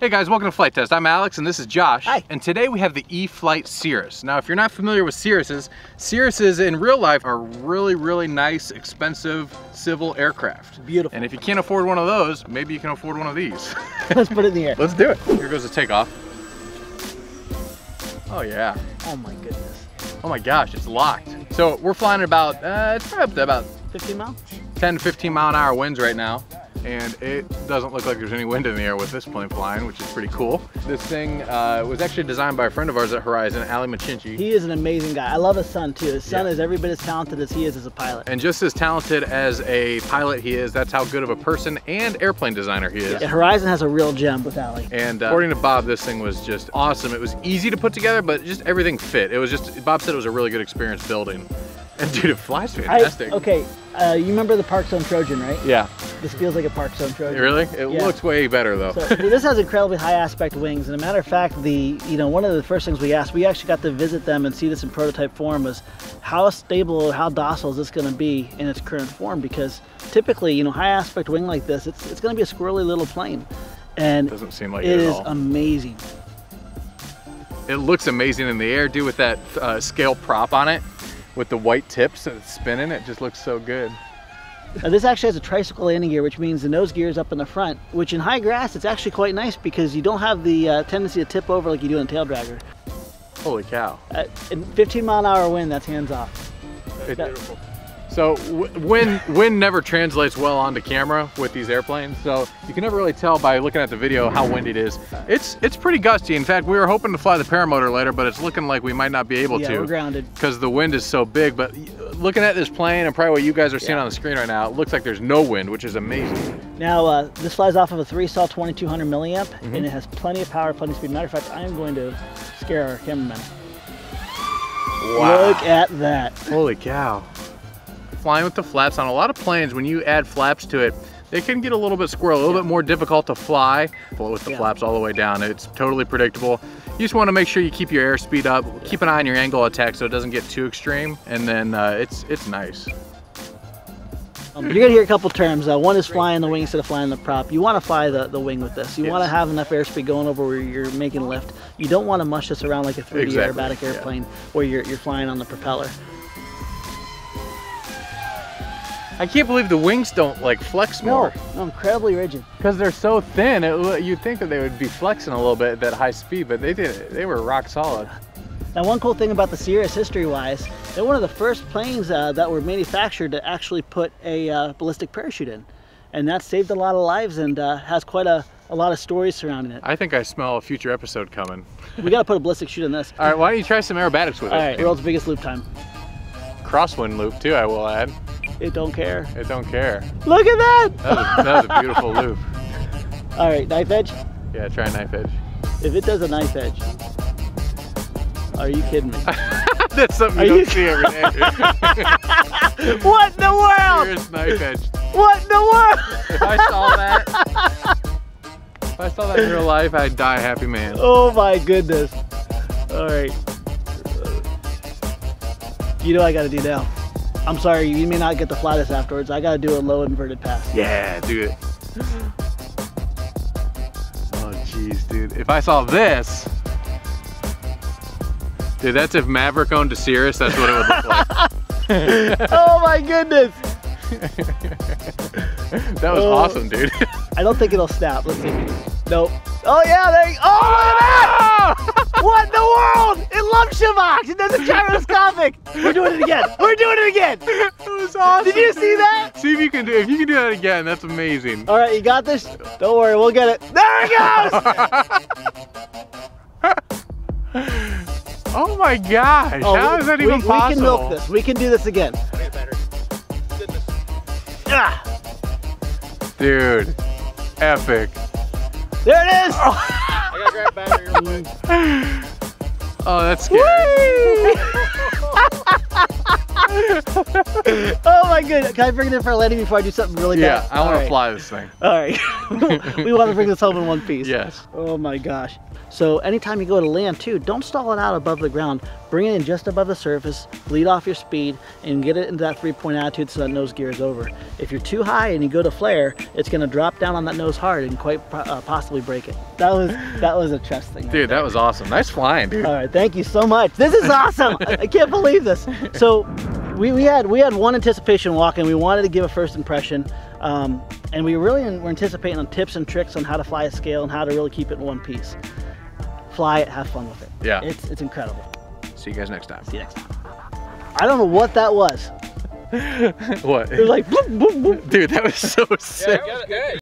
Hey guys, welcome to FliteTest. I'm Alex and this is Josh. Hi. And today we have the E-Flight Cirrus. Now if you're not familiar with Cirruses in real life are really nice, expensive civil aircraft. Beautiful. And if you can't afford one of those, maybe you can afford one of these. Let's put it in the air. Let's do it. Here goes the takeoff. Oh yeah. Oh my goodness. Oh my gosh, it's locked. So we're flying at about, it's probably up to about 15 miles? 10 to 15 mile an hour winds right now. And it doesn't look like there's any wind in the air with this plane flying, which is pretty cool. This thing was actually designed by a friend of ours at Horizon, Ali Machinchi. He is an amazing guy. I love his son too. His son is every bit as talented as he is as a pilot. And just as talented as a pilot he is, that's how good of a person and airplane designer he is. Yeah, Horizon has a real gem with Ali. And according to Bob, this thing was just awesome. It was easy to put together, but just everything fit. It was just, Bob said it was a really good experience building. And dude, it flies fantastic. You remember the Park Zone Trojan, right? Yeah. This feels like a Park Zone Trojan. Really? It looks way better though. So, dude, this has incredibly high aspect wings, and a matter of fact, one of the first things we actually got to visit them and see this in prototype form was how stable, how docile is this going to be in its current form? Because typically, high aspect wing like this, it's going to be a squirrely little plane, and doesn't seem like it at all. It is amazing. It looks amazing in the air, dude, with that scale prop on it. With the white tips and it's spinning, it just looks so good. Now, this actually has a tricycle landing gear, which means the nose gear is up in the front, which in high grass, it's actually quite nice because you don't have the tendency to tip over like you do in a tail dragger. Holy cow. In 15 mile an hour wind, that's hands off. That's beautiful. So wind never translates well onto camera with these airplanes, so you can never really tell by looking at the video how windy it is. It's pretty gusty. In fact, we were hoping to fly the paramotor later, but it's looking like we might not be able to. Yeah, we're grounded. Because the wind is so big, but looking at this plane and probably what you guys are seeing on the screen right now, it looks like there's no wind, which is amazing. Now, this flies off of a 3-Saw 2200 milliamp, and it has plenty of power, plenty of speed. Matter of fact, I am going to scare our cameraman. Wow. Look at that. Holy cow. Flying with the flaps on a lot of planes, when you add flaps to it, they can get a little bit squirrely, a little bit more difficult to fly with the flaps all the way down. It's totally predictable. You just want to make sure you keep your airspeed up, keep an eye on your angle of attack so it doesn't get too extreme, and then it's nice. You're gonna hear a couple terms. One is flying the wing instead of flying the prop. You want to fly the wing with this. You want to have enough airspeed going over where you're making lift. You don't want to mush this around like a 3D aerobatic airplane where you're flying on the propeller. I can't believe the wings don't like flex more. No, incredibly rigid. Because they're so thin, you'd think that they would be flexing a little bit at that high speed, but they did. They were rock solid. Now, one cool thing about the Cirrus, history-wise, they're one of the first planes that were manufactured to actually put a ballistic parachute in, and that saved a lot of lives and has quite a lot of stories surrounding it. I think I smell a future episode coming. We got to put a ballistic chute in this. All right, why don't you try some aerobatics with it? All right, world's biggest loop time. Crosswind loop too, I will add. It don't care. It don't care. Look at that! That was a beautiful loop. All right, knife edge? Yeah, try a knife edge. If it does a knife edge, are you kidding me? That's something you don't see every day. What in the world? Here's knife edge. What in the world? If I saw that in real life, I'd die a happy man. Oh my goodness. All right. You know what I gotta do now? I'm sorry, you may not get to fly this afterwards. I gotta do a low inverted pass. Yeah, do it. Oh jeez, dude. If I saw this, dude, that's if Maverick owned a Cirrus, that's what it would look like. Oh my goodness. That was awesome, dude. I don't think it'll snap. Let's see. Nope. Oh yeah, there you go. Oh, look at that! What in the world? It loves SHIVOX. It doesn't gyroscopic. We're doing it again. We're doing it again. It was awesome. Did you see that? See if you can do it. If you can do that again, that's amazing. All right, you got this? Don't worry, we'll get it. There it goes. Oh my gosh. Oh, how is that even possible? We can milk this. We can do this again. Dude, epic. There it is. Oh. I gotta grab back your leg. Oh, that's scary. Oh my goodness. Can I bring it in for a landing before I do something really bad? Yeah, I want to fly this thing. All right. We want to bring this home in one piece. Yes. Oh my gosh. So anytime you go to land too, don't stall it out above the ground. Bring it in just above the surface, lead off your speed, and get it into that 3-point attitude so that nose gear is over. If you're too high and you go to flare, it's going to drop down on that nose hard and quite possibly break it. That was a trust thing. Right dude, there. That was awesome. Nice flying, dude. All right, thank you so much. This is awesome. I can't believe this. So we had one anticipation walk, and we wanted to give a first impression. And we really were anticipating on tips and tricks on how to fly a scale and how to really keep it in one piece. Fly it, have fun with it. Yeah. It's incredible. See you guys next time. See you next time. I don't know what that was. What? It was like boop, boop, boop. Dude, that was so sick. Yeah,